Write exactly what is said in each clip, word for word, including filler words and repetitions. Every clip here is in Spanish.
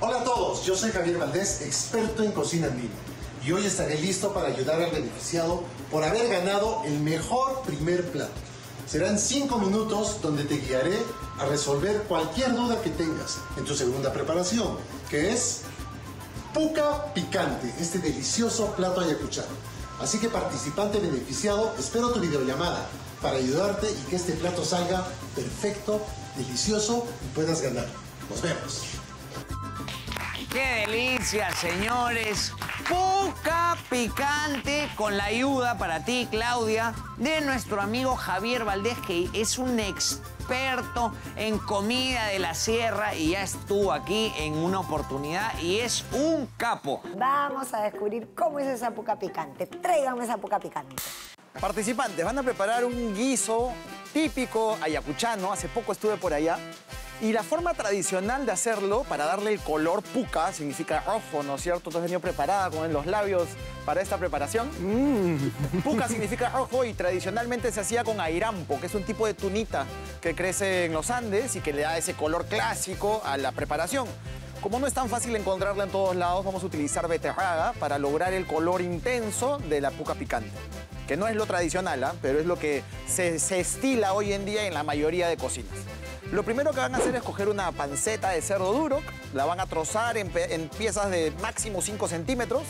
Hola a todos, yo soy Javier Valdés, experto en cocina andina, y hoy estaré listo para ayudar al beneficiado por haber ganado el mejor primer plato. Serán cinco minutos donde te guiaré a resolver cualquier duda que tengas en tu segunda preparación, que es puca picante, este delicioso plato ayacuchano. Así que, participante beneficiado, espero tu videollamada para ayudarte y que este plato salga perfecto, delicioso y puedas ganar. Nos vemos. ¡Qué delicia, señores! Puca picante con la ayuda para ti, Claudia, de nuestro amigo Javier Valdés, que es un experto en comida de la sierra y ya estuvo aquí en una oportunidad y es un capo. Vamos a descubrir cómo es esa puca picante. Tráigame esa puca picante. Participantes, van a preparar un guiso típico ayacuchano. Hace poco estuve por allá. Y la forma tradicional de hacerlo, para darle el color puca, significa rojo, ¿no es cierto? Tú has venido preparada con los labios para esta preparación. Mm. Puca significa rojo y tradicionalmente se hacía con airampo, que es un tipo de tunita que crece en los Andes y que le da ese color clásico a la preparación. Como no es tan fácil encontrarla en todos lados, vamos a utilizar beterraga para lograr el color intenso de la puca picante, que no es lo tradicional, ¿eh? Pero es lo que se, se estila hoy en día en la mayoría de cocinas. Lo primero que van a hacer es coger una panceta de cerdo duro, la van a trozar en, en piezas de máximo cinco centímetros,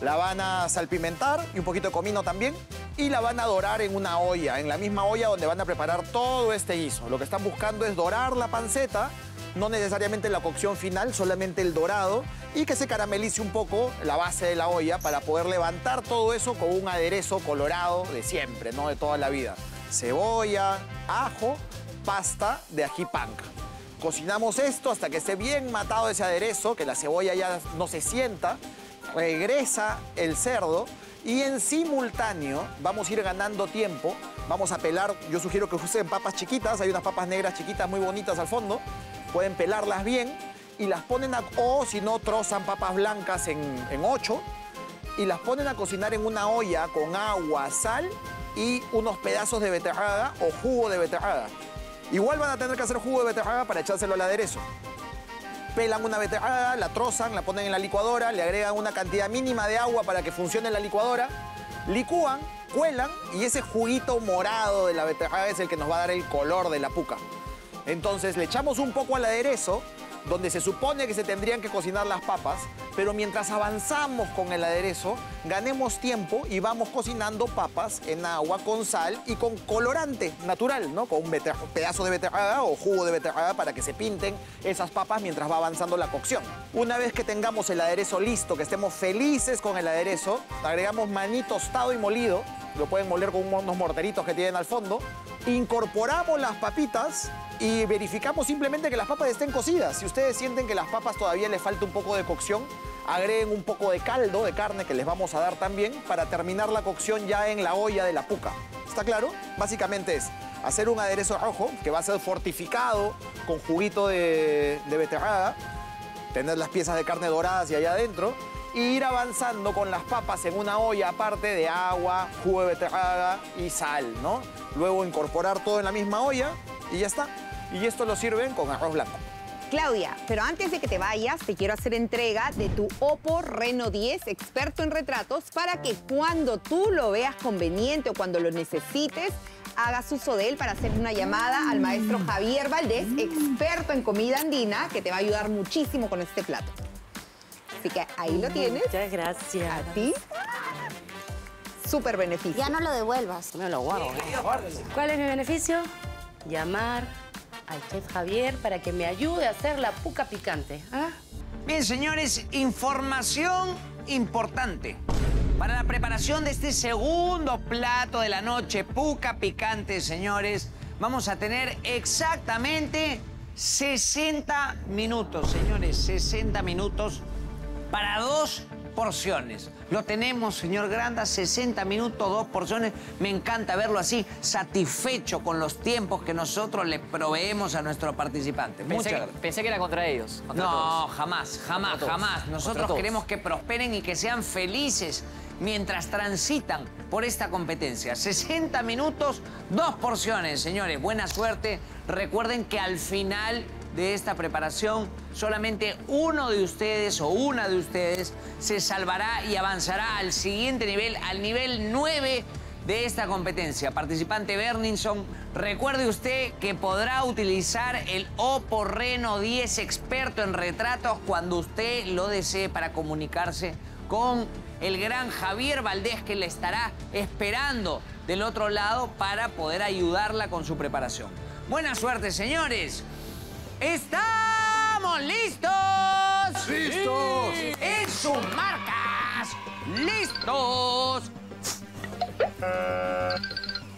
la van a salpimentar y un poquito de comino también, y la van a dorar en una olla, en la misma olla donde van a preparar todo este guiso. Lo que están buscando es dorar la panceta, no necesariamente la cocción final, solamente el dorado, y que se caramelice un poco la base de la olla para poder levantar todo eso con un aderezo colorado de siempre, ¿no? De toda la vida. Cebolla, ajo, pasta de ají panca. Cocinamos esto hasta que esté bien matado ese aderezo, que la cebolla ya no se sienta, regresa el cerdo y en simultáneo vamos a ir ganando tiempo. Vamos a pelar, yo sugiero que usen papas chiquitas, hay unas papas negras chiquitas muy bonitas al fondo, pueden pelarlas bien y las ponen a, o si no trozan papas blancas en, en ocho y las ponen a cocinar en una olla con agua, sal y unos pedazos de beterraga o jugo de beterraga. Igual van a tener que hacer jugo de beterraga para echárselo al aderezo. Pelan una beterraga, la trozan, la ponen en la licuadora, le agregan una cantidad mínima de agua para que funcione la licuadora, licúan, cuelan y ese juguito morado de la beterraga es el que nos va a dar el color de la puca. Entonces le echamos un poco al aderezo, donde se supone que se tendrían que cocinar las papas, pero mientras avanzamos con el aderezo, ganemos tiempo y vamos cocinando papas en agua con sal y con colorante natural, ¿no? Con un pedazo de beterraga o jugo de beterraga para que se pinten esas papas mientras va avanzando la cocción. Una vez que tengamos el aderezo listo, que estemos felices con el aderezo, agregamos maní tostado y molido, lo pueden moler con unos morteritos que tienen al fondo, incorporamos las papitas y verificamos simplemente que las papas estén cocidas. Si ustedes sienten que las papas todavía les falta un poco de cocción, agreguen un poco de caldo de carne que les vamos a dar también para terminar la cocción ya en la olla de la puca. ¿Está claro? Básicamente es hacer un aderezo rojo que va a ser fortificado con juguito de, de beterraga, tener las piezas de carne doradas y allá adentro, e ir avanzando con las papas en una olla aparte de agua, jugo de beterraga y sal, ¿no? Luego incorporar todo en la misma olla y ya está. Y esto lo sirven con arroz blanco. Claudia, pero antes de que te vayas, te quiero hacer entrega de tu OPPO Reno diez, experto en retratos, para que cuando tú lo veas conveniente o cuando lo necesites, hagas uso de él para hacer una llamada al maestro Javier Valdés, experto en comida andina, que te va a ayudar muchísimo con este plato. Así que ahí lo tienes. Muchas gracias. A ti. Súper beneficio. Ya no lo devuelvas. Me lo guardo. ¿Cuál es mi beneficio? Llamar al chef Javier para que me ayude a hacer la puca picante. ¿Ah? Bien, señores, información importante. Para la preparación de este segundo plato de la noche, puca picante, señores, vamos a tener exactamente sesenta minutos, señores, sesenta minutos para dos porciones. Lo tenemos, señor Granda, sesenta minutos, dos porciones. Me encanta verlo así, satisfecho con los tiempos que nosotros le proveemos a nuestro participante. Pensé, que, pensé que era contra ellos. Contra no, todos. jamás, jamás, jamás. Nosotros queremos que prosperen y que sean felices mientras transitan por esta competencia. sesenta minutos, dos porciones, señores. Buena suerte. Recuerden que al final de esta preparación, solamente uno de ustedes o una de ustedes se salvará y avanzará al siguiente nivel, al nivel nueve de esta competencia. Participante Berninson, recuerde usted que podrá utilizar el OPPO Reno diez experto en retratos cuando usted lo desee para comunicarse con el gran Javier Valdés, que le estará esperando del otro lado para poder ayudarla con su preparación. Buena suerte, señores. ¡Estamos listos! ¡Listos! ¡En sus marcas! ¡Listos!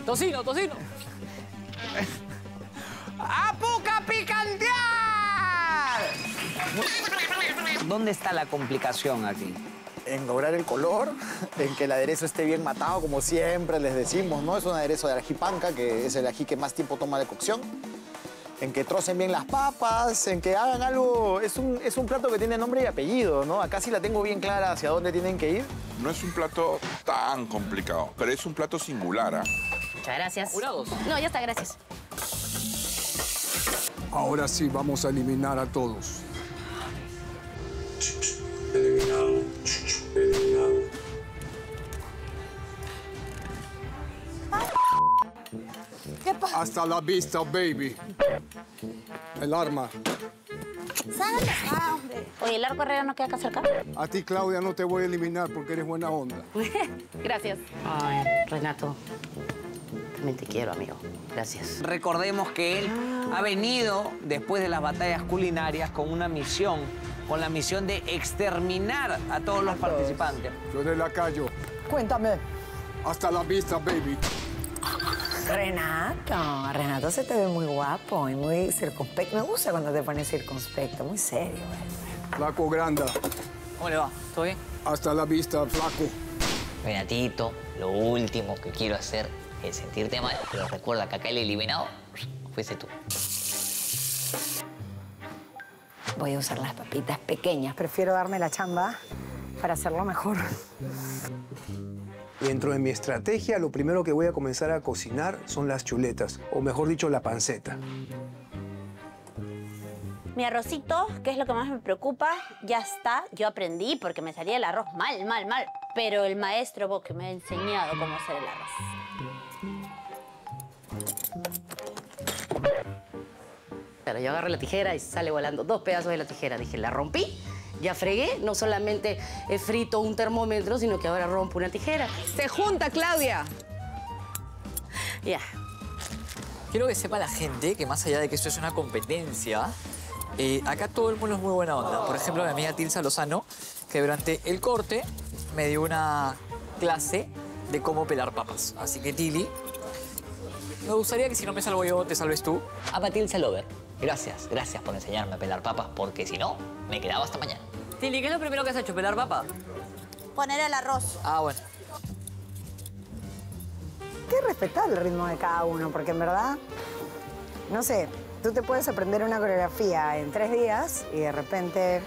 Tocino, tocino. ¡A puca picantear! ¿Dónde está la complicación aquí? En lograr el color, en que el aderezo esté bien matado, como siempre les decimos, ¿no? Es un aderezo de ají panca, que es el ají que más tiempo toma de cocción. En que trocen bien las papas, en que hagan algo... Es un, es un plato que tiene nombre y apellido, ¿no? Acá sí la tengo bien clara hacia dónde tienen que ir. No es un plato tan complicado, pero es un plato singular, ¿ah? Muchas gracias. ¿Una o dos? No, ya está, gracias. Ahora sí, vamos a eliminar a todos. Eliminado. Eliminado. ¿Qué pasa? Hasta la vista, baby. El arma. Sálate, hombre. Oye, ¿el arco herrera no queda acá cerca? A ti, Claudia, no te voy a eliminar porque eres buena onda. Gracias. Ay, Renato, también te quiero, amigo. Gracias. Recordemos que él ha venido, después de las batallas culinarias, con una misión, con la misión de exterminar a todos los participantes. Fiorella Cayo. Cuéntame. Hasta la vista, baby. Renato, Renato se te ve muy guapo y muy circunspecto. Me gusta cuando te pones circunspecto, muy serio. Flaco Granda. ¿Cómo le va? ¿Todo bien? Hasta la vista, flaco. Renatito, lo último que quiero hacer es sentirte mal, pero recuerda que acá el eliminado fuiste tú. Voy a usar las papitas pequeñas. Prefiero darme la chamba para hacerlo mejor. Dentro de mi estrategia, lo primero que voy a comenzar a cocinar son las chuletas, o mejor dicho, la panceta. Mi arrocito, que es lo que más me preocupa, ya está. Yo aprendí porque me salía el arroz mal, mal, mal. Pero el maestro Bo, que me ha enseñado cómo hacer el arroz. Pero yo agarro la tijera y sale volando dos pedazos de la tijera. Dije, la rompí. Ya fregué, no solamente he frito un termómetro, sino que ahora rompo una tijera. ¡Se junta, Claudia! Ya. Yeah. Quiero que sepa la gente que más allá de que esto es una competencia, eh, acá todo el mundo es muy buena onda. Por ejemplo, mi amiga Tilsa Lozano, que durante el corte me dio una clase de cómo pelar papas. Así que, Tili, me gustaría que si no me salvo yo, te salves tú. Apa Tilsa Lover. Gracias, gracias por enseñarme a pelar papas, porque si no, me quedaba hasta mañana. Tilly, ¿qué es lo primero que has hecho? ¿Pelar papa? Poner el arroz. Ah, bueno. Hay que respetar el ritmo de cada uno, porque en verdad, no sé, tú te puedes aprender una coreografía en tres días y de repente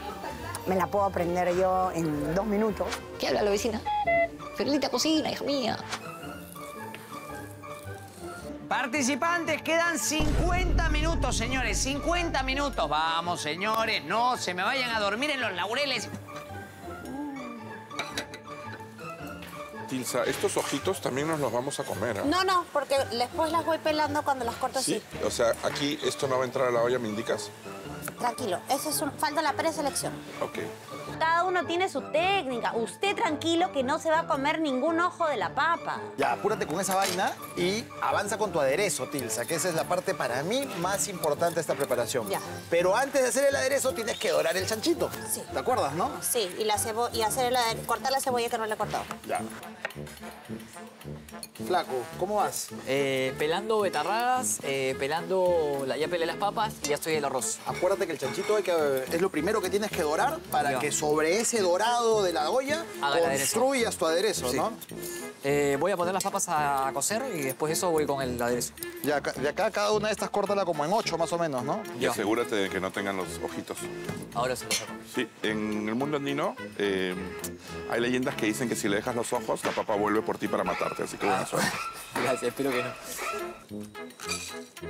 me la puedo aprender yo en dos minutos. ¿Qué habla la vecina? Fiorellita cocina, hija mía. Participantes, quedan cincuenta minutos, señores, cincuenta minutos. Vamos, señores, no se me vayan a dormir en los laureles. Tilsa, estos ojitos también nos los vamos a comer, ¿eh? No, no, porque después las voy pelando cuando las corto así. Sí, o sea, aquí esto no va a entrar a la olla, ¿me indicas? Tranquilo, eso es un... falta la preselección. Ok. Cada uno tiene su técnica. Usted tranquilo que no se va a comer ningún ojo de la papa. Ya, apúrate con esa vaina y avanza con tu aderezo, Tilsa, que esa es la parte para mí más importante de esta preparación. Ya. Pero antes de hacer el aderezo tienes que dorar el chanchito. Sí. ¿Te acuerdas, no? Sí, y, la cebo y hacer el adere... cortar la cebolla que no la he cortado. Ya. Flaco, ¿cómo vas? Eh, pelando beterragas, eh, pelando... La... Ya pelé las papas y ya estoy el arroz. Acuérdate que el chanchito hay que... es lo primero que tienes que dorar para ya. que sobre ese dorado de la olla, haga construyas tu aderezo, sí. ¿no? Eh, voy a poner las papas a cocer y después eso voy con el aderezo. Y acá, y acá cada una de estas córtala como en ocho más o menos, ¿no? Y Yo. asegúrate de que no tengan los ojitos. Ahora se los saco. Sí, en el mundo andino eh, hay leyendas que dicen que si le dejas los ojos, la papa vuelve por ti para matarte. Así que buena ah. suerte. Gracias, espero que no.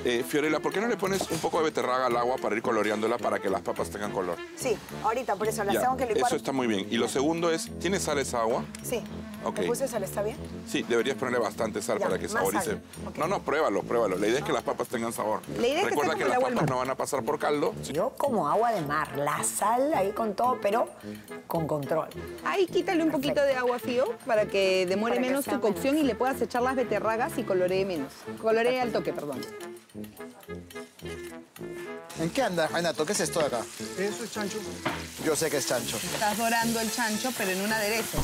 Eh, Fiorella, ¿por qué no le pones un poco de beterraga al agua para ir coloreándola para que las papas tengan color? Sí, ahorita, por eso las ya, tengo que licuar. Eso está muy bien. Y lo segundo es, ¿tiene sal esa agua? Sí. Okay. ¿Le puse sal? ¿Está bien? Sí, deberías ponerle bastante sal ya, para que saborice. Okay. No, no, pruébalo, pruébalo. La idea es que las papas tengan sabor. La idea Recuerda que, que las papas mar. no van a pasar por caldo. Sí. Yo como agua de mar, la sal ahí con todo, pero con control. Ahí quítale un Perfecto. poquito de agua frío para que demore para menos que tu cocción menos. y le puedas echar las beterragas y coloree menos. Coloree al toque, perdón. ¿En qué andas, Renato? ¿Qué es esto de acá? Eso es chancho. Yo sé que es chancho. Estás dorando el chancho, pero en un aderezo.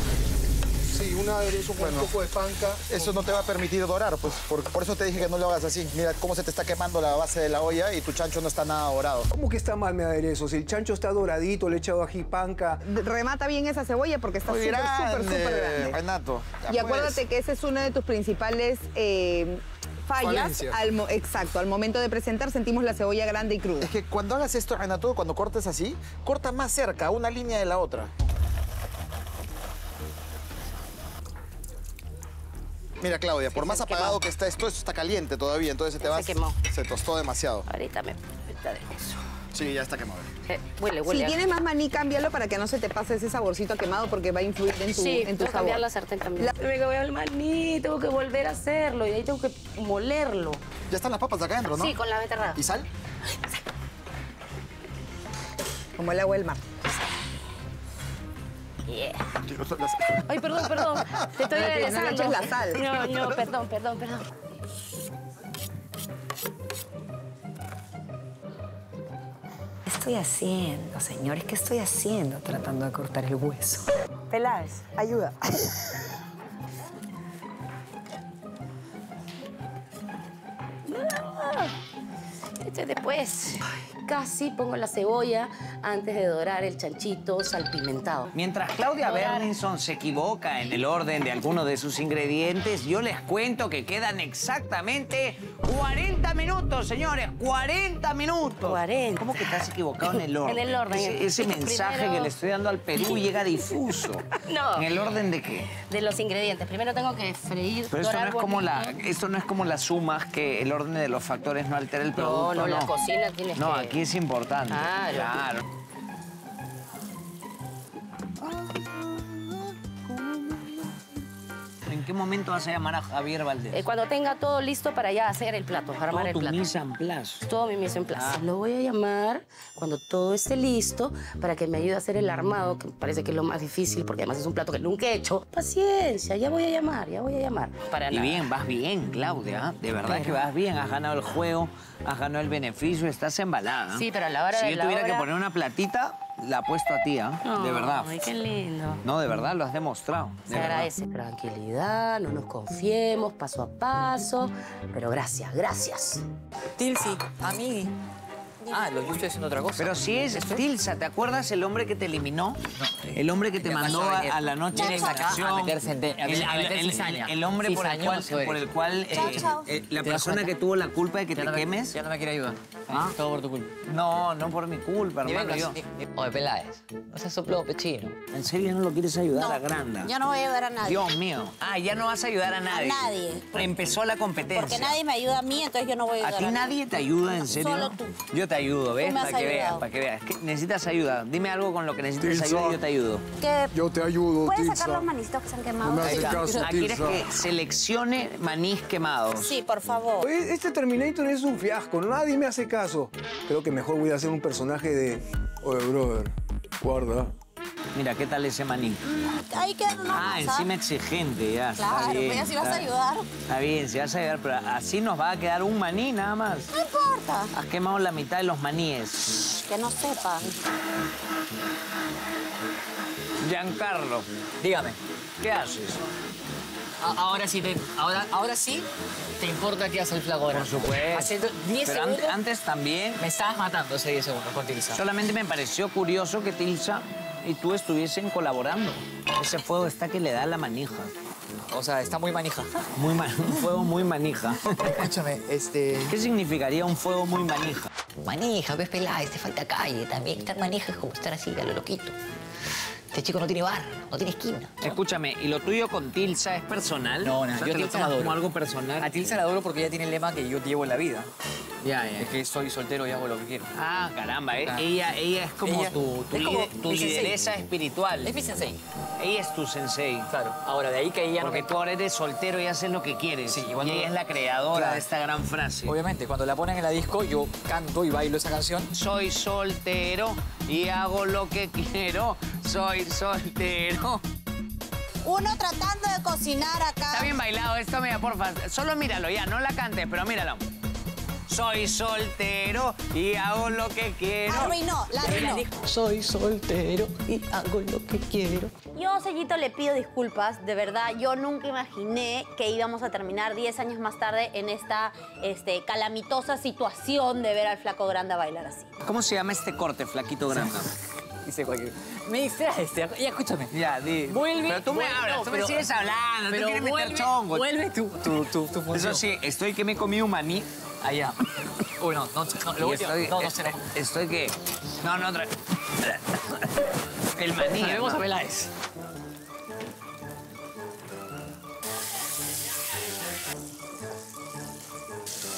Sí, un aderezo con bueno, un poco de panca. Eso no te va a permitir dorar, pues por, por eso te dije que no lo hagas así. Mira cómo se te está quemando la base de la olla y tu chancho no está nada dorado. ¿Cómo que está mal mi aderezo? Si el chancho está doradito, le he echado ají panca. Remata bien esa cebolla porque está súper, súper, súper grande. Renato. Y acuérdate que esa es una de tus principales... Eh... fallas, al, exacto, al momento de presentar sentimos la cebolla grande y cruda. Es que cuando hagas esto, Renato, cuando cortes así, corta más cerca, una línea de la otra. Mira, Claudia, por más apagado que está esto, esto está caliente todavía, entonces se te va... Se quemó. Se tostó demasiado. Ahorita me... Ahorita de eso. Sí, ya está quemado. Eh, huele, huele. Si tienes más maní, cámbialo para que no se te pase ese saborcito quemado porque va a influir en tu, sí, en tu sabor. Sí, tengo que cambiar la sartén también. La... Me voy al maní, tengo que volver a hacerlo y ahí tengo que molerlo. Ya están las papas de acá adentro, ¿no? Sí, con la beterraga. ¿Y sal? Sal. Como el agua del mar. Yeah. Ay, perdón, perdón. Te estoy aderezando. No, no, la sal. No, no, perdón, perdón, perdón. ¿Qué estoy haciendo, señores? ¿Qué estoy haciendo tratando de cortar el hueso? Peláez, ayuda. Este después. Casi pongo la cebolla antes de dorar el chanchito salpimentado. Mientras Claudia Berninson se equivoca en el orden de alguno de sus ingredientes, yo les cuento que quedan exactamente cuarenta minutos, señores. cuarenta minutos. cuarenta. ¿Cómo que estás equivocado en el orden? En el orden. Ese, ese mensaje primero... que le estoy dando al Perú llega difuso. No. ¿En el orden de qué? De los ingredientes. Primero tengo que freír, Pero dorar esto no es como la, Esto no es como las sumas, que el orden de los factores no altera el producto. No, no, no. La cocina tienes no, que... Aquí es importante. Ah, claro. ¿En qué momento vas a llamar a Javier Valdés? Eh, cuando tenga todo listo para ya hacer el plato, armar todo el plato. Todo mi mise en place. Todo mi mise en place. Ah. Lo voy a llamar cuando todo esté listo para que me ayude a hacer el armado, que parece que es lo más difícil porque además es un plato que nunca he hecho. Paciencia, ya voy a llamar, ya voy a llamar. Para y nada. bien, vas bien, Claudia. De verdad pero... que vas bien, has ganado el juego. Has ganado el beneficio, estás embalada. Sí, pero a la hora si de la Si yo tuviera hora... que poner una platita, la apuesto a ti, ¿eh? Oh, de verdad. Ay, qué lindo. No, de verdad, lo has demostrado. Se de agradece. Verdad. Tranquilidad, no nos confiemos, paso a paso. Pero gracias, gracias. Tilsi, amigui. Ah, lo yo estoy haciendo otra cosa. Pero si es ¿Estoy? Tilsa, ¿te acuerdas el hombre que te eliminó? No. El hombre que te que mandó a, a la noche de vacación. A meterse en te, a el, a meter el, el, el hombre por el cual, por el cual chao, eh, chao. Eh, la persona que tuvo la culpa de que ya te no me, quemes. Ya no me quiere ayudar. ¿Ah? Todo por tu culpa. No, no por mi culpa, hermano. Vengas, yo. Oye, Peláez, no seas soplado pechino. ¿En serio no lo quieres ayudar no, a Granda? Yo no voy a ayudar a nadie. Dios mío. Ah, ya no vas a ayudar a nadie. A nadie. Empezó la competencia. Porque nadie me ayuda a mí, entonces yo no voy a ayudar a nadie. ¿A ti nadie te ayuda, en serio? Solo tú. Yo te Te ayudo, ¿ves? Para que, veas, para que veas, para que veas. Necesitas ayuda. Dime algo con lo que necesites Tilsa. ayuda y yo te ayudo. ¿Qué? Yo te ayudo, ¿Puedes Tilsa. sacar los manitos que se han quemado? No me hace caso, ¿Ah, ¿Quieres que seleccione manís quemados? Sí, por favor. Este Terminator es un fiasco. Nadie me hace caso. Creo que mejor voy a hacer un personaje de... Oye, brother, guarda. Mira, ¿qué tal ese maní? Mm, ahí queda una Ah, masa. encima exigente, ya. Claro, bien, pero ya si vas a ayudar. Está bien, si vas a ayudar, pero así nos va a quedar un maní nada más. No importa. Has quemado la mitad de los maníes. Que no sepan. Giancarlo, dígame, ¿qué haces? Ahora sí, te, ahora, ahora sí te importa que hace el flaco. Por supuesto. Hace diez pero segundos. An antes también... Me estabas matando hace diez segundos con Tilsa. Solamente me pareció curioso que Tilsa y tú estuviesen colaborando. Ese fuego está que le da la manija. O sea, está muy manija. Muy man... Un fuego muy manija. Escúchame, este... ¿Qué significaría un fuego muy manija? Manija, ves pelada, te falta calle también. Estar manija es como estar así, a lo loquito. Este chico no tiene bar, no tiene esquina. ¿No? Escúchame, ¿y lo tuyo con Tilsa es personal? No, no, yo te lo tomo como algo personal. A Tilsa la adoro porque ella tiene el lema que yo llevo en la vida. Ya, ya. Es que soy soltero y hago lo que quiero. Ah, caramba, ¿eh? Ah. Ella, ella es como ella, tu, tu, es como tu lideresa espiritual. Es mi sensei. Ella es tu sensei. Claro. Ahora, de ahí que ella... Porque no me... tú ahora eres soltero y haces lo que quieres. Sí, y, cuando... y ella es la creadora claro. de esta gran frase. Obviamente, cuando la ponen en la disco, yo canto y bailo esa canción. Soy soltero y hago lo que quiero. Soy soltero. Uno tratando de cocinar acá. Está bien bailado esto, mira, porfa. Solo míralo ya, no la cantes, pero míralo. Soy soltero y hago lo que quiero. Arruinó, la arruinó. Soy soltero y hago lo que quiero. Yo, Sellito, le pido disculpas. De verdad, yo nunca imaginé que íbamos a terminar diez años más tarde en esta este, calamitosa situación de ver al flaco Granda bailar así. ¿Cómo se llama este corte, flaquito Granda? Dice cualquier... Me distraeste, ya escúchame. Ya, di. Vuelve. Pero tú me vuelve, hablas, no, tú me pero, sigues hablando, pero tú quieres vuelve, meter chongo. Vuelve tú. Tú, tú, tú, tú. Eso sí, estoy que me he comido un maní. Allá. Uy, no, no, no, lo último, estoy, no, no, estoy, estoy que... No, no, otra El maní. Vemos a Veláez.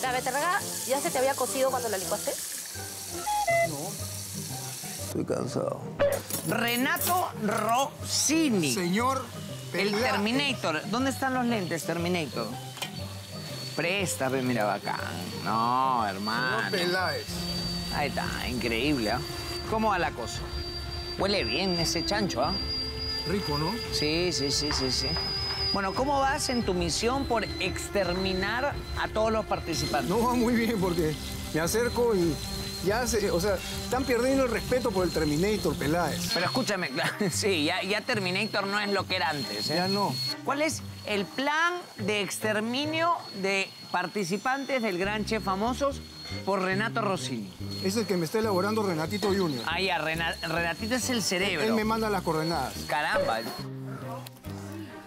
¿La beterraga ya se te había cocido cuando la licuaste? No. Estoy cansado. Renato Rossini. Señor... El Terminator. ¿Dónde están los lentes, Terminator? Préstame, mira, bacán. No, hermano. Señor Peláez. Ahí está, increíble, ¿eh? ¿Cómo va la cosa? Huele bien ese chancho, ¿ah? ¿Eh? Rico, ¿no? Sí, sí, sí, sí, sí. Bueno, ¿cómo vas en tu misión por exterminar a todos los participantes? No va muy bien porque me acerco y... Ya se, o sea, están perdiendo el respeto por el Terminator, Peláez. Pero escúchame, sí, ya, ya Terminator no es lo que era antes, ¿eh? Ya no. ¿Cuál es el plan de exterminio de participantes del Gran Chef Famosos por Renato Rossini? Es el que me está elaborando Renatito junior Ah, ya, Rena, Renatito es el cerebro. Él me manda las coordenadas. Caramba.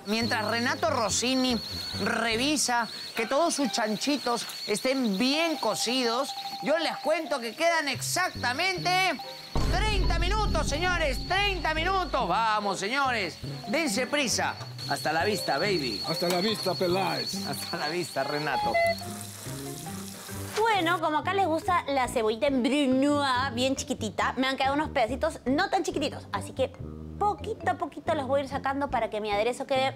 Mientras Renato Rossini revisa que todos sus chanchitos estén bien cocidos, yo les cuento que quedan exactamente treinta minutos, señores. treinta minutos. Vamos, señores. Dense prisa. Hasta la vista, baby. Hasta la vista, Peláez. Hasta la vista, Renato. Bueno, como acá les gusta la cebollita en brunoise bien chiquitita, me han quedado unos pedacitos no tan chiquititos, así que... Poquito a poquito los voy a ir sacando para que mi aderezo quede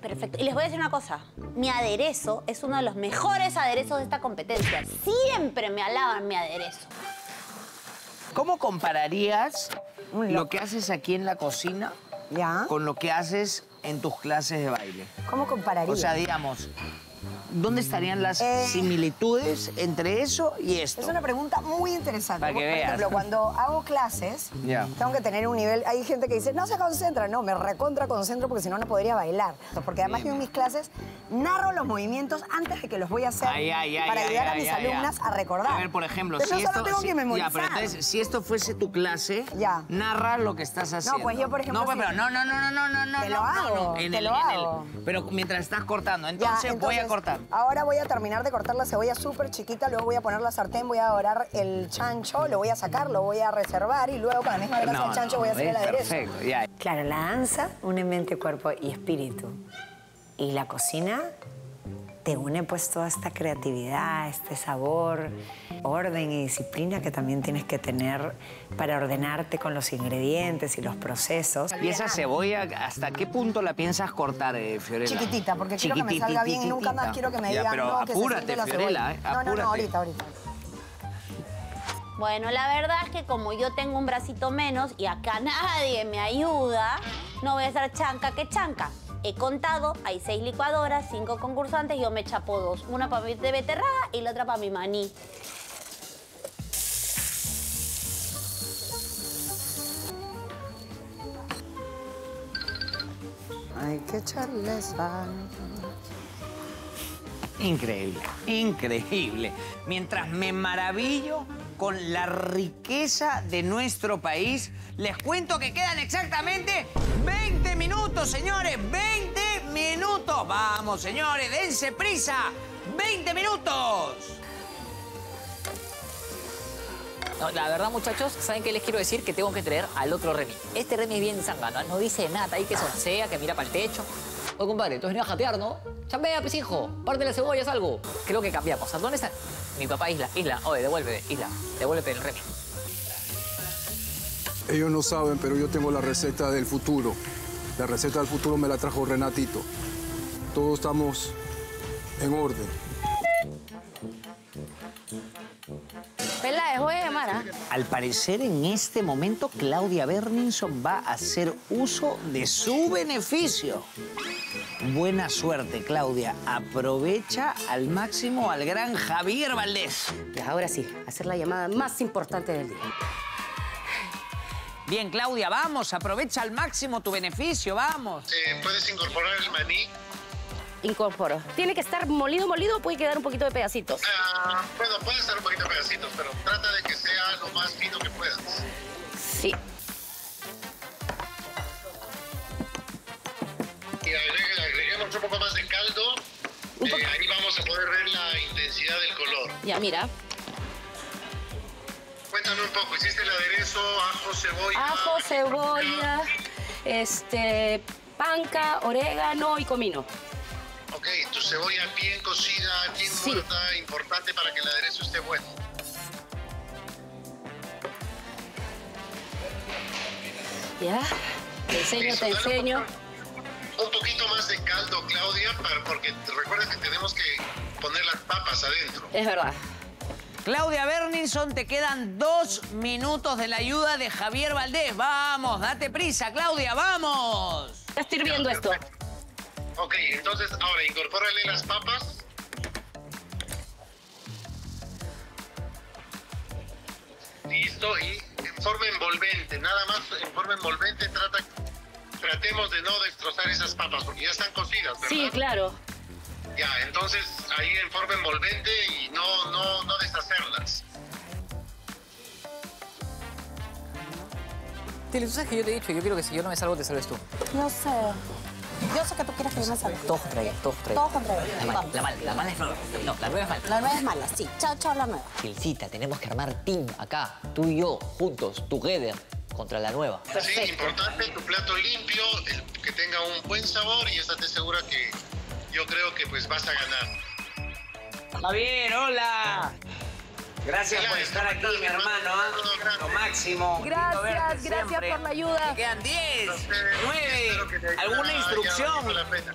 perfecto. Y les voy a decir una cosa. Mi aderezo es uno de los mejores aderezos de esta competencia. Siempre me alaban mi aderezo. ¿Cómo compararías lo que haces aquí en la cocina ¿Ya? con lo que haces en tus clases de baile? ¿Cómo compararías? O sea, digamos... ¿Dónde estarían las eh... similitudes entre eso y esto? Es una pregunta muy interesante. Para que veas. Por ejemplo, cuando hago clases, yeah. tengo que tener un nivel... Hay gente que dice, no se concentra. No, me recontra concentro porque si no, no podría bailar. Porque además yo en mis clases narro los movimientos antes de que los voy a hacer ay, ay, ay, para ay, ayudar ay, a mis ay, alumnas ay, ay. a recordar. A ver, por ejemplo... Pero si yo solo esto, tengo si, que memorizar. Ya, pero entonces, si esto fuese tu clase, yeah. narra lo que estás haciendo. No, pues yo, por ejemplo... No, pues, si... pero no, no, no, no, no, no. Te lo hago, no, no. En te el, lo en hago. El... Pero mientras estás cortando, entonces, yeah, entonces voy a cortar. Ahora voy a terminar de cortar la cebolla súper chiquita, luego voy a poner la sartén, voy a dorar el chancho, lo voy a sacar, lo voy a reservar y luego con la misma grasa no, del chancho no, voy a hacer el aderezo. Perfecto, ya. Claro, la danza une mente, cuerpo y espíritu. Y la cocina te une pues toda esta creatividad, este sabor, orden y disciplina que también tienes que tener para ordenarte con los ingredientes y los procesos. ¿Y esa cebolla hasta qué punto la piensas cortar, eh, Fiorella? Chiquitita, porque quiero que me salga bien. Nunca más quiero que me digan no, apúrate, que se siente la Fiorella, eh, apúrate. No, no, no, ahorita, ahorita. Bueno, la verdad es que como yo tengo un bracito menos y acá nadie me ayuda, no voy a ser chanca que chanca. He contado, hay seis licuadoras, cinco concursantes, yo me chapo dos. Una para mi de beterraga y la otra para mi maní. Hay que echarles algo. Increíble, increíble. Mientras me maravillo con la riqueza de nuestro país, les cuento que quedan exactamente veinte minutos, señores, veinte minutos. minutos. Vamos, señores, dense prisa. veinte minutos. No, la verdad, muchachos, ¿saben qué les quiero decir? Que tengo que traer al otro Remy. Este Remy es bien sangano, no dice nada, ahí que soncea, que mira para el techo. Oye, compadre, tú has venido a jatear, ¿no? Chambea, pues, hijo. Parte la cebolla, es algo. Creo que cambiamos. ¿A dónde está? Mi papá, Isla. Isla, oye, devuélvete, Isla. Devuélvete el Remy. Ellos no saben, pero yo tengo la receta del futuro. La receta del futuro me la trajo Renatito. Todos estamos en orden. Peláez, voy a llamar, ¿ah? Al parecer, en este momento, Claudia Berninson va a hacer uso de su beneficio. Buena suerte, Claudia. Aprovecha al máximo al gran Javier Valdés. Y ahora sí, hacer la llamada más importante del día. Bien, Claudia, vamos. Aprovecha al máximo tu beneficio, vamos. Eh, ¿Puedes incorporar el maní? Incorporo. ¿Tiene que estar molido, molido o puede quedar un poquito de pedacitos? Ah, bueno, puede estar un poquito de pedacitos, pero trata de que sea lo más fino que puedas. Sí. Agreguemos un poco más de caldo, eh, ahí vamos a poder ver la intensidad del color. Ya, mira. Cuéntame un poco, ¿hiciste el aderezo, ajo, cebolla? Ajo, cebolla, este, panca, orégano y comino. Ok, tu cebolla bien cocida, bien muerta, sí. Importante para que el aderezo esté bueno. Ya, te enseño, Eso, te enseño. Un poquito más de caldo, Claudia, para, porque recuerda que tenemos que poner las papas adentro. Es verdad. Claudia Berninson, te quedan dos minutos de la ayuda de Javier Valdés. Vamos, date prisa, Claudia, vamos. Está sirviendo esto. Ok, entonces ahora incorpórale las papas. Listo, y en forma envolvente, nada más en forma envolvente trata... Tratemos de no destrozar esas papas, porque ya están cocidas, ¿verdad? Sí, claro. Ya, entonces, ahí en forma envolvente y no, no, no deshacerlas. Tilly, ¿tú sabes que yo te he dicho? Yo quiero que si yo no me salvo, te salves tú. No sé. Yo sé que tú quieres que yo me salve. Todos contra ella, todos contra ella. Todos contra ella. La, la mala, la mala es nueva. No, la nueva es mala. La nueva es mala, sí. Chao, chao, la nueva. Tilcita, tenemos que armar team acá, tú y yo, juntos, together. Contra la nueva. Sí, importante, tu plato limpio, el, que tenga un buen sabor y estate segura que yo creo que pues vas a ganar. Javier, hola. Gracias hola, por estar aquí, mi hermano. ¿Ah? Lo máximo. Gracias, gracias siempre. Por la ayuda. Te quedan diez, nueve, alguna instrucción.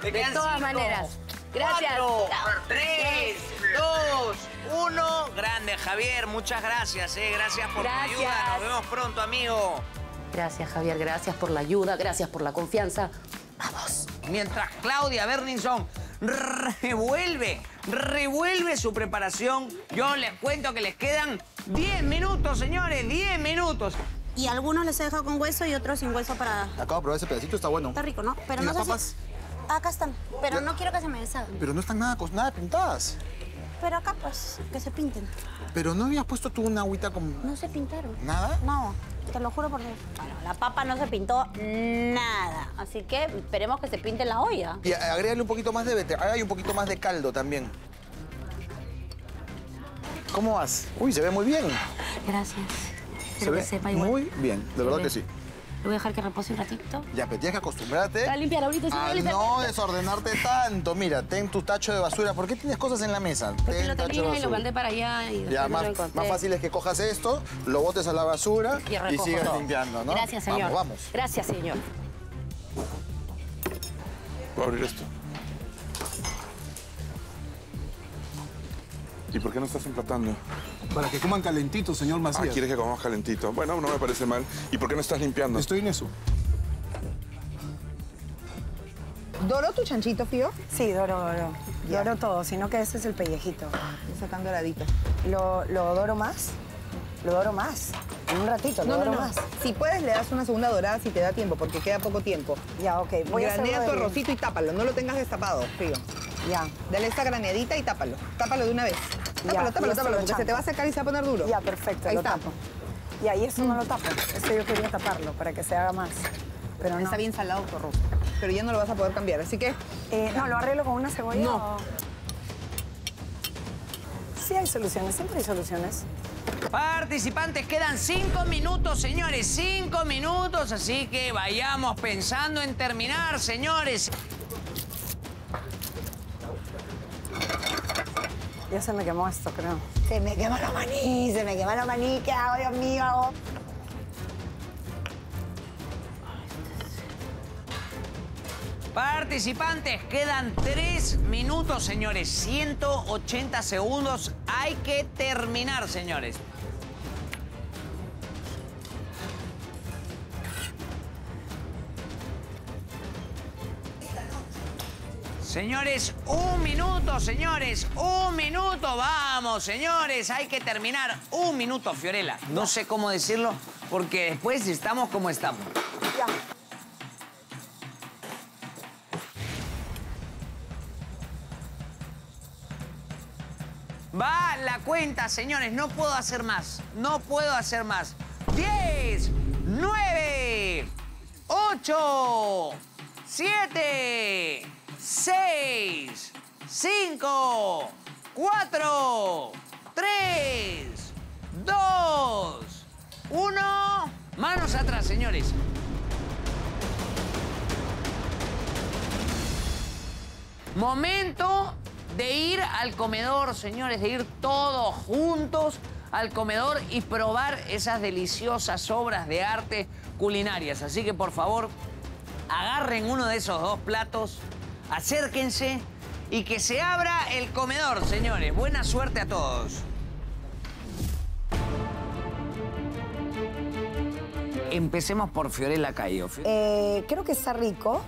Te quedan de todas maneras. Gracias. cuatro, tres, dos, uno. Grande, Javier. Muchas gracias, ¿eh? Gracias por gracias. Tu ayuda. Nos vemos pronto, amigo. Gracias, Javier. Gracias por la ayuda. Gracias por la confianza. Vamos. Mientras Claudia Berninson revuelve, revuelve su preparación, yo les cuento que les quedan diez minutos, señores. diez minutos. Y algunos les he dejado con hueso y otros sin hueso para... Acabo de probar ese pedacito. Está bueno. Está rico, ¿no? Pero no sé papas? Si... Acá están, pero no quiero que se me deshagan. Pero no están nada, nada pintadas. Pero acá, pues, que se pinten. Pero no habías puesto tú una agüita con... No se pintaron. ¿Nada? No, te lo juro por Dios. Bueno, la papa no se pintó nada. Así que esperemos que se pinte la olla. Y agrégale un poquito más de beterraga y un poquito más de caldo también. ¿Cómo vas? Uy, se ve muy bien. Gracias. Se ve sepa igual. Muy bien, de verdad que sí. Voy a dejar que repose un ratito. Ya, pero tienes que acostumbrarte. A limpiar ahorita. Sí, a limpiar. No desordenarte tanto. Mira, ten tu tacho de basura. ¿Por qué tienes cosas en la mesa? Porque ten lo terminé y lo mandé para allá. Y ya, más, lo más fácil es que cojas esto, lo botes a la basura y, y sigas todo. Limpiando, ¿no? Gracias, señor. Vamos, vamos. Gracias, señor. Voy a abrir esto. ¿Y por qué no estás emplatando? Para que coman calentito, señor Macías. Ah, ¿quieres que comamos calentito? Bueno, no me parece mal. ¿Y por qué no estás limpiando? Estoy en eso. ¿Doro tu chanchito, Fío? Sí, doro, doro. Yeah. Doro todo, sino que ese es el pellejito. Estoy sacando doradito. ¿Lo, ¿Lo doro más? Lo doro más. En un ratito, lo no, doro no, no. más. Si puedes, le das una segunda dorada si te da tiempo, porque queda poco tiempo. Ya, ok. Voy Granea a tu arrocito y tápalo. No lo tengas destapado, Fío. Ya. Dale esta graneadita y tápalo. Tápalo de una vez. Tápalo, ya, tápalo, tápalo, porque se te va a secar y se va a poner duro. Ya, perfecto, ahí lo tapo. Ya, y eso mm. no lo tapo. Eso yo quería taparlo, para que se haga más. Pero no. Está bien salado, corrupto. pero ya no lo vas a poder cambiar, así que... Eh, no, ¿lo arreglo con una cebolla? No. O... Sí hay soluciones, siempre hay soluciones. Participantes, quedan cinco minutos, señores, cinco minutos, así que vayamos pensando en terminar, señores. Ya se me quemó esto, creo. Se me quemó la maní, se me quemó la maní, ¿qué hago, Dios mío? Participantes, quedan tres minutos, señores. ciento ochenta segundos. Hay que terminar, señores. Señores, un minuto, señores. Un minuto. Vamos, señores. Hay que terminar. Un minuto, Fiorella. No sé cómo decirlo, porque después estamos como estamos. Ya. Va la cuenta, señores. No puedo hacer más. No puedo hacer más. diez, nueve, ocho, siete, seis, cinco, cuatro, tres, dos, uno. Manos atrás, señores. Momento de ir al comedor, señores, de ir todos juntos al comedor y probar esas deliciosas obras de arte culinarias. Así que, por favor, agarren uno de esos dos platos, acérquense y que se abra el comedor, señores. Buena suerte a todos. Empecemos por Fiorella Cayo. Eh, creo que está rico.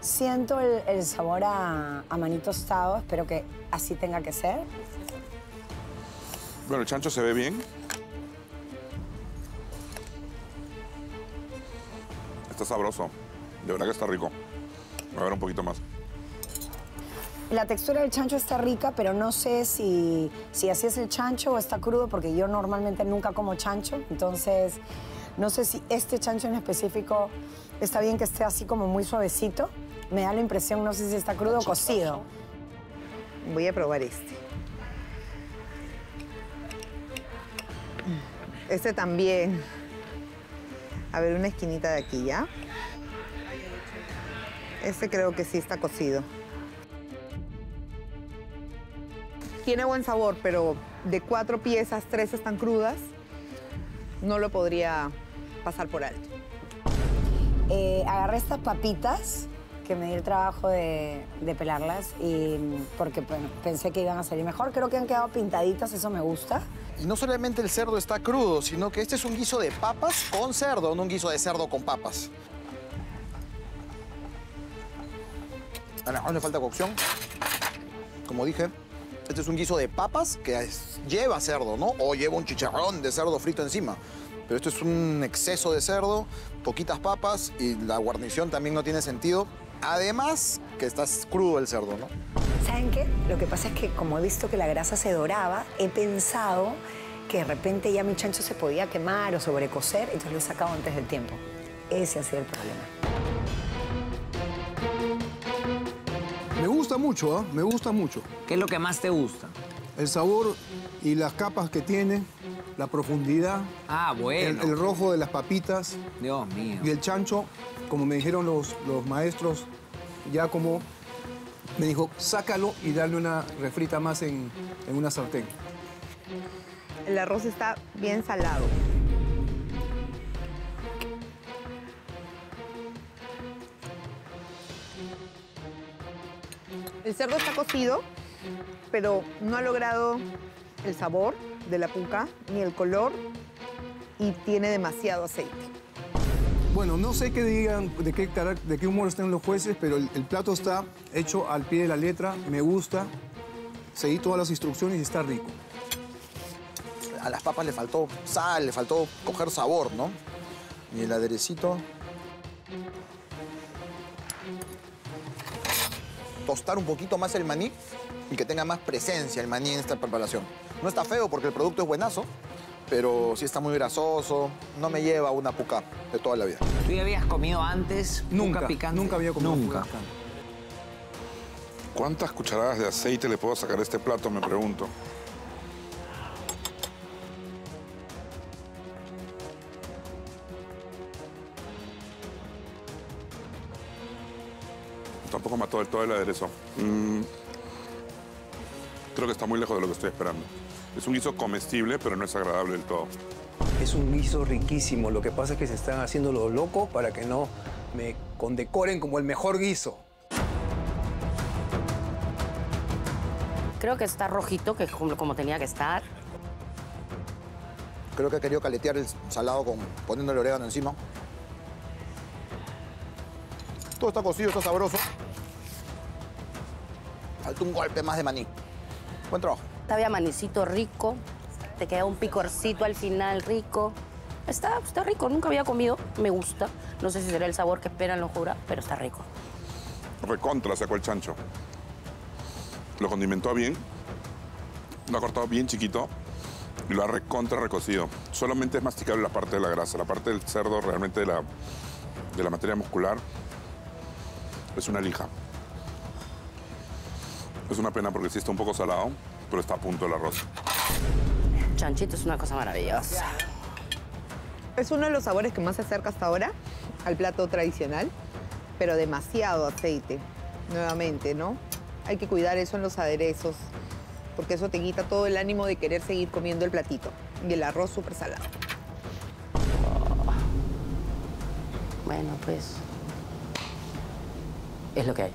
Siento el, el sabor a, a maní tostado. Espero que así tenga que ser. Bueno, el chancho se ve bien. Está sabroso. De verdad que está rico. Voy a ver un poquito más. La textura del chancho está rica, pero no sé si, si así es el chancho o está crudo, porque yo normalmente nunca como chancho. Entonces, no sé si este chancho en específico está bien que esté así como muy suavecito. Me da la impresión, no sé si está crudo o cocido. Voy a probar este. Este también. A ver, una esquinita de aquí, ¿ya? Este creo que sí está cocido. Tiene buen sabor, pero de cuatro piezas, tres están crudas. No lo podría pasar por alto. Eh, agarré estas papitas, que me di el trabajo de, de pelarlas, y porque bueno, pensé que iban a salir mejor. Creo que han quedado pintaditas, eso me gusta. Y no solamente el cerdo está crudo, sino que este es un guiso de papas con cerdo, no un guiso de cerdo con papas. A lo mejor le falta cocción. Como dije, este es un guiso de papas que es, lleva cerdo, ¿no? O lleva un chicharrón de cerdo frito encima. Pero esto es un exceso de cerdo, poquitas papas y la guarnición también no tiene sentido. Además, que está crudo el cerdo, ¿no? ¿Saben qué? Lo que pasa es que como he visto que la grasa se doraba, he pensado que de repente ya mi chancho se podía quemar o sobrecocer, entonces lo he sacado antes del tiempo. Ese ha sido el problema. Me gusta mucho, ¿eh? Me gusta mucho. ¿Qué es lo que más te gusta? El sabor y las capas que tiene. La profundidad, ah, bueno. el, el rojo de las papitas, Dios mío. Y el chancho, como me dijeron los, los maestros, ya como me dijo, sácalo y dale una refrita más en, en una sartén. El arroz está bien salado. El cerdo está cocido, pero no ha logrado el sabor de la puca, ni el color, y tiene demasiado aceite. Bueno, no sé qué digan, de qué, de qué humor están los jueces, pero el, el plato está hecho al pie de la letra, me gusta, seguí todas las instrucciones y está rico. A las papas le faltó sal, le faltó coger sabor, ¿no? Y el aderecito. Tostar un poquito más el maní y que tenga más presencia el maní en esta preparación. No está feo porque el producto es buenazo, pero sí está muy grasoso. No me lleva una puca de toda la vida. ¿Tú ya habías comido antes nunca puca picante? Nunca había comido nunca. puca picante. ¿Cuántas cucharadas de aceite le puedo sacar a este plato? Me pregunto. Tampoco mató del todo el aderezo. Mm. Creo que está muy lejos de lo que estoy esperando. Es un guiso comestible, pero no es agradable del todo. Es un guiso riquísimo. Lo que pasa es que se están haciendo los locos para que no me condecoren como el mejor guiso. Creo que está rojito, que es como tenía que estar. Creo que ha querido caletear el salado con, poniéndole orégano encima. Todo está cocido, está sabroso. Falta un golpe más de maní. Buen trabajo. Había manicito rico, te queda un picorcito al final rico. Está, está rico, nunca había comido, me gusta. No sé si será el sabor que esperan los jurados, pero está rico. Recontra sacó el chancho. Lo condimentó bien, lo ha cortado bien chiquito y lo ha recontra recocido. Solamente es masticable la parte de la grasa, la parte del cerdo realmente de la, de la materia muscular. Es una lija. Es una pena porque sí está un poco salado, pero está a punto el arroz. Chanchito es una cosa maravillosa. Es uno de los sabores que más se acerca hasta ahora al plato tradicional, pero demasiado aceite, nuevamente, ¿no? Hay que cuidar eso en los aderezos, porque eso te quita todo el ánimo de querer seguir comiendo el platito y el arroz súper salado. Oh. Bueno, pues... es lo que hay.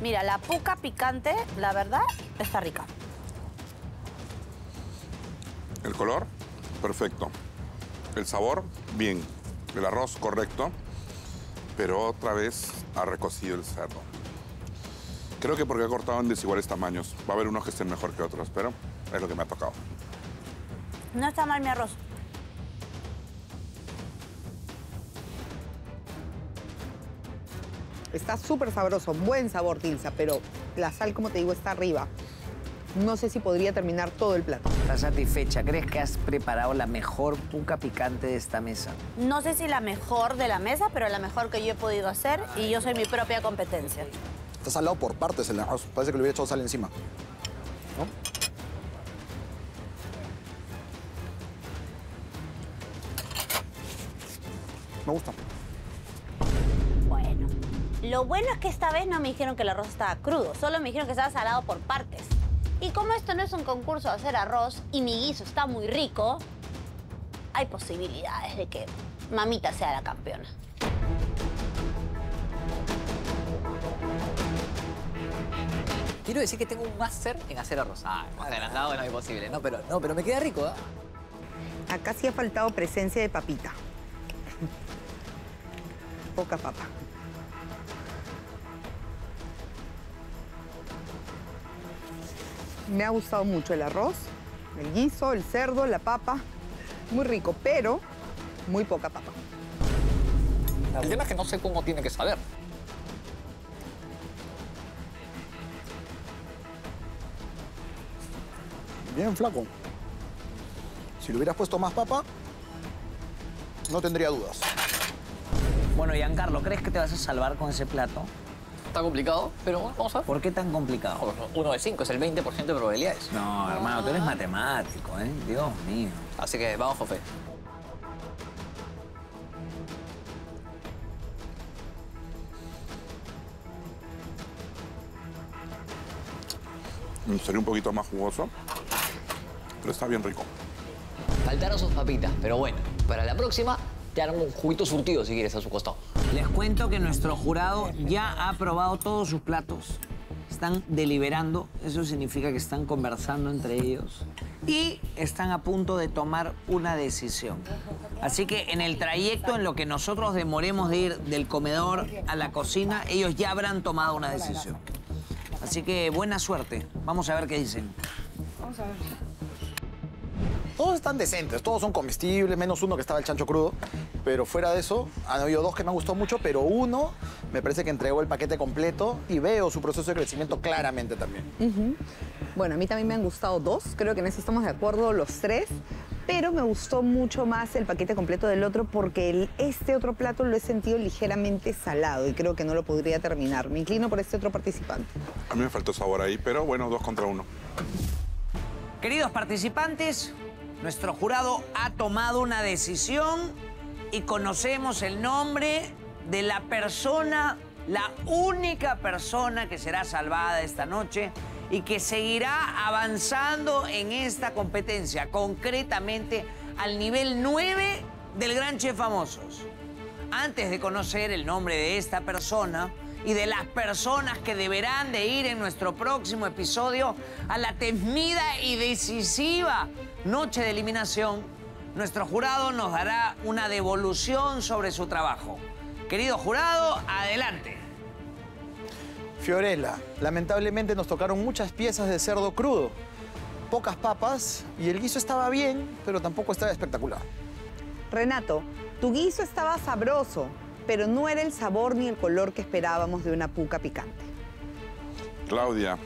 Mira, la puca picante, la verdad, está rica. El color, perfecto. El sabor, bien. El arroz, correcto. Pero otra vez ha recocido el cerdo. Creo que porque ha cortado en desiguales tamaños. Va a haber unos que estén mejor que otros, pero es lo que me ha tocado. No está mal mi arroz. Está súper sabroso, buen sabor, Tilsa, pero la sal, como te digo, está arriba. No sé si podría terminar todo el plato. ¿Estás satisfecha? ¿Crees que has preparado la mejor puca picante de esta mesa? No sé si la mejor de la mesa, pero la mejor que yo he podido hacer y yo soy mi propia competencia. Está salado por partes el arroz. Parece que le hubiera echado sal encima. ¿No? Me gusta. Bueno. Lo bueno es que esta vez no me dijeron que el arroz estaba crudo, solo me dijeron que estaba salado por partes. Y como esto no es un concurso de hacer arroz y mi guiso está muy rico, hay posibilidades de que mamita sea la campeona. Quiero decir que tengo un máster en hacer arroz. Ah, más adelantado no es posible. No, pero, no, pero me queda rico, ¿eh? Acá sí ha faltado presencia de papita. Poca papa. Me ha gustado mucho el arroz, el guiso, el cerdo, la papa. Muy rico, pero muy poca papa. El tema es que no sé cómo tiene que saber. Bien flaco. Si le hubieras puesto más papa, no tendría dudas. Bueno, Giancarlo, ¿crees que te vas a salvar con ese plato? Está complicado, pero bueno, vamos a ver. ¿Por qué tan complicado? Uno de cinco, es el veinte por ciento de probabilidades. No, hermano, tú eres matemático, ¿eh? Dios mío. Así que vamos, Jofé. Sería un poquito más jugoso, pero está bien rico. Faltaron sus papitas, pero bueno, para la próxima te armo un juguito surtido si quieres a su costado. Les cuento que nuestro jurado ya ha probado todos sus platos. Están deliberando, eso significa que están conversando entre ellos y están a punto de tomar una decisión. Así que en el trayecto, en lo que nosotros demoremos de ir del comedor a la cocina, ellos ya habrán tomado una decisión. Así que buena suerte. Vamos a ver qué dicen. Vamos a ver. Todos están decentes, todos son comestibles, menos uno que estaba el chancho crudo. Pero fuera de eso, han habido dos que me han gustado mucho, pero uno me parece que entregó el paquete completo y veo su proceso de crecimiento claramente también. Uh-huh. Bueno, a mí también me han gustado dos, creo que en eso estamos de acuerdo los tres, pero me gustó mucho más el paquete completo del otro porque el, este otro plato lo he sentido ligeramente salado y creo que no lo podría terminar. Me inclino por este otro participante. A mí me faltó sabor ahí, pero bueno, dos contra uno. Queridos participantes, nuestro jurado ha tomado una decisión y conocemos el nombre de la persona, la única persona que será salvada esta noche y que seguirá avanzando en esta competencia, concretamente al nivel nueve del Gran Chef Famosos. Antes de conocer el nombre de esta persona y de las personas que deberán de ir en nuestro próximo episodio a la temida y decisiva noche de eliminación, nuestro jurado nos dará una devolución sobre su trabajo. Querido jurado, adelante. Fiorella, lamentablemente nos tocaron muchas piezas de cerdo crudo, pocas papas y el guiso estaba bien, pero tampoco estaba espectacular. Renato, tu guiso estaba sabroso, pero no era el sabor ni el color que esperábamos de una puca picante. Claudia,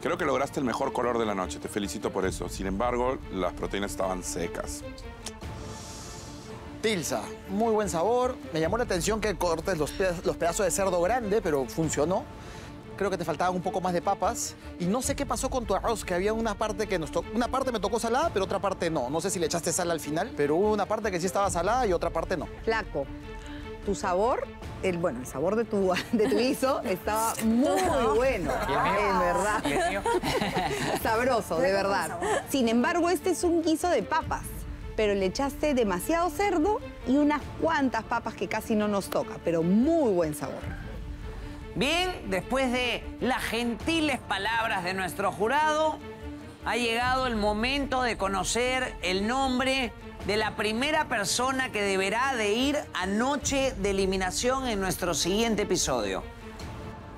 creo que lograste el mejor color de la noche, te felicito por eso. Sin embargo, las proteínas estaban secas. Tilsa, muy buen sabor. Me llamó la atención que cortes los, peda los pedazos de cerdo grande, pero funcionó. Creo que te faltaban un poco más de papas. Y no sé qué pasó con tu arroz, que había una parte que nos tocó... Una parte me tocó salada, pero otra parte no. No sé si le echaste sal al final, pero hubo una parte que sí estaba salada y otra parte no. Flaco, tu sabor... El, bueno, el sabor de tu, de tu guiso estaba muy bueno, en verdad. Sabroso, de verdad. Sin embargo, este es un guiso de papas. Pero le echaste demasiado cerdo y unas cuantas papas que casi no nos toca, pero muy buen sabor. Bien, después de las gentiles palabras de nuestro jurado, ha llegado el momento de conocer el nombre de la primera persona que deberá de ir a noche de eliminación en nuestro siguiente episodio.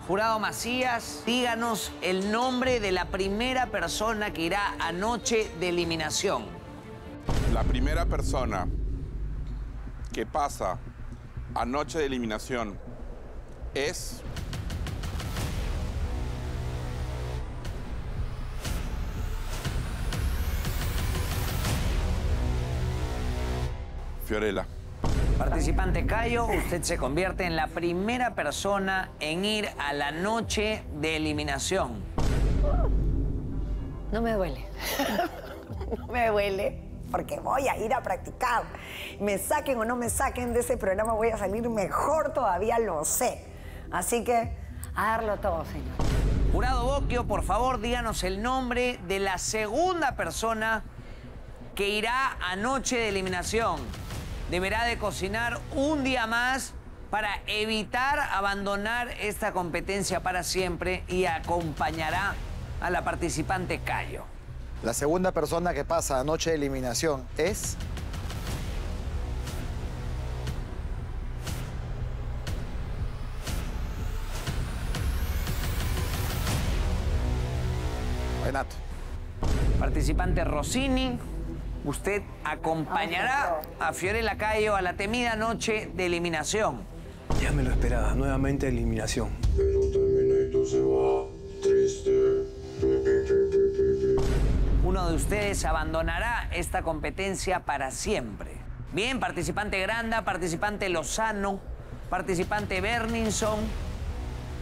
Jurado Macías, díganos el nombre de la primera persona que irá a noche de eliminación. La primera persona que pasa a noche de eliminación es... Fiorella. Participante Cayo, usted se convierte en la primera persona en ir a la noche de eliminación. No me duele. No me duele. Porque voy a ir a practicar. Me saquen o no me saquen de ese programa, voy a salir mejor todavía, lo sé. Así que, a darlo todo, señor. Jurado Bocchio, por favor, díganos el nombre de la segunda persona que irá a noche de eliminación. Deberá de cocinar un día más para evitar abandonar esta competencia para siempre y acompañará a la participante Cayo. La segunda persona que pasa a noche de eliminación es... Renato. Participante Rossini, usted acompañará a Fiorella Cayo a la temida noche de eliminación. Ya me lo esperaba, nuevamente eliminación. Pero también esto se va triste. Uno de ustedes abandonará esta competencia para siempre. Bien, participante Granda, participante Lozano, participante Berninson.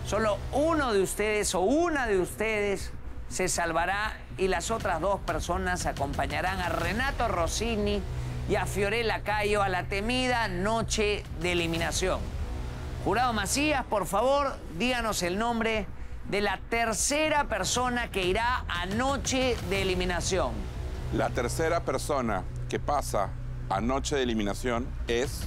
Solo uno de ustedes o una de ustedes se salvará y las otras dos personas acompañarán a Renato Rossini y a Fiorella Cayo a la temida noche de eliminación. Jurado Macías, por favor, díganos el nombre de la tercera persona que irá a noche de eliminación. La tercera persona que pasa a noche de eliminación es...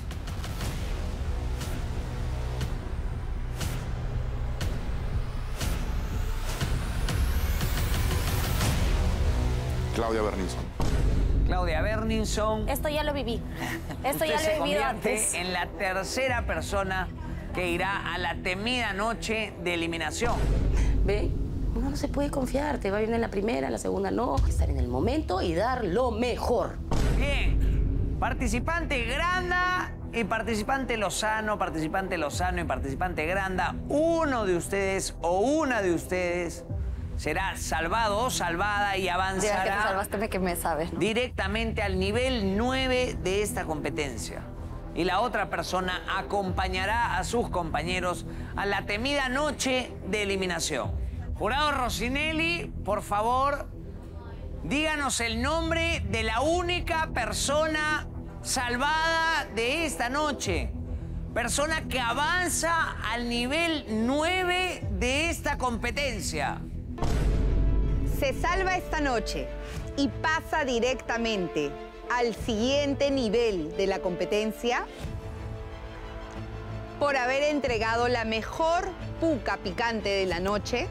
Claudia Berninson. Claudia Berninson. Esto ya lo viví. Esto ya lo he vivido antes. En la tercera persona que irá a la temida noche de eliminación. ¿Ve? No no se puede confiar. Te va bien en la primera, en la segunda no. Estar en el momento y dar lo mejor. Bien. Participante Granda y participante Lozano, participante Lozano y participante Granda. Uno de ustedes o una de ustedes será salvado o salvada y avanzará. Dios, que te salvaste, que me sabes, ¿no? Directamente al nivel nueve de esta competencia. Y la otra persona acompañará a sus compañeros a la temida noche de eliminación. Jurado Rossinelli, por favor, díganos el nombre de la única persona salvada de esta noche. Persona que avanza al nivel nueve de esta competencia. Se salva esta noche y pasa directamente al siguiente nivel de la competencia por haber entregado la mejor puca picante de la noche,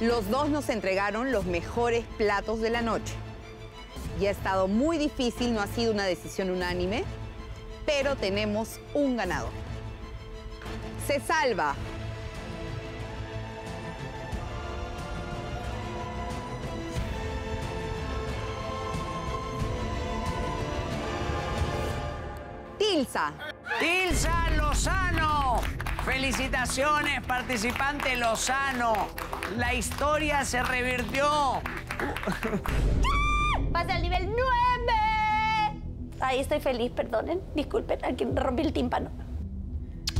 los dos nos entregaron los mejores platos de la noche y ha estado muy difícil, no ha sido una decisión unánime, pero tenemos un ganador. Se salva Tilsa. Tilsa Lozano. Felicitaciones, participante Lozano. La historia se revirtió. Pasa al nivel nueve. Ahí estoy feliz, perdonen. Disculpen, a quien rompí el tímpano.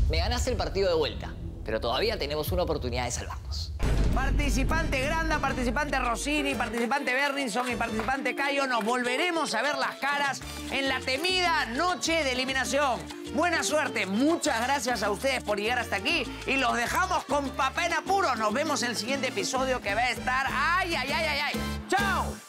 Me ganaste el partido de vuelta, pero todavía tenemos una oportunidad de salvarnos. Participante Granda, participante Rossini, participante Berninson y participante Cayo, nos volveremos a ver las caras en la temida noche de eliminación. Buena suerte, muchas gracias a ustedes por llegar hasta aquí y los dejamos con papel apuro. Nos vemos en el siguiente episodio que va a estar... ¡Ay, ay, ay, ay! ¡Chao!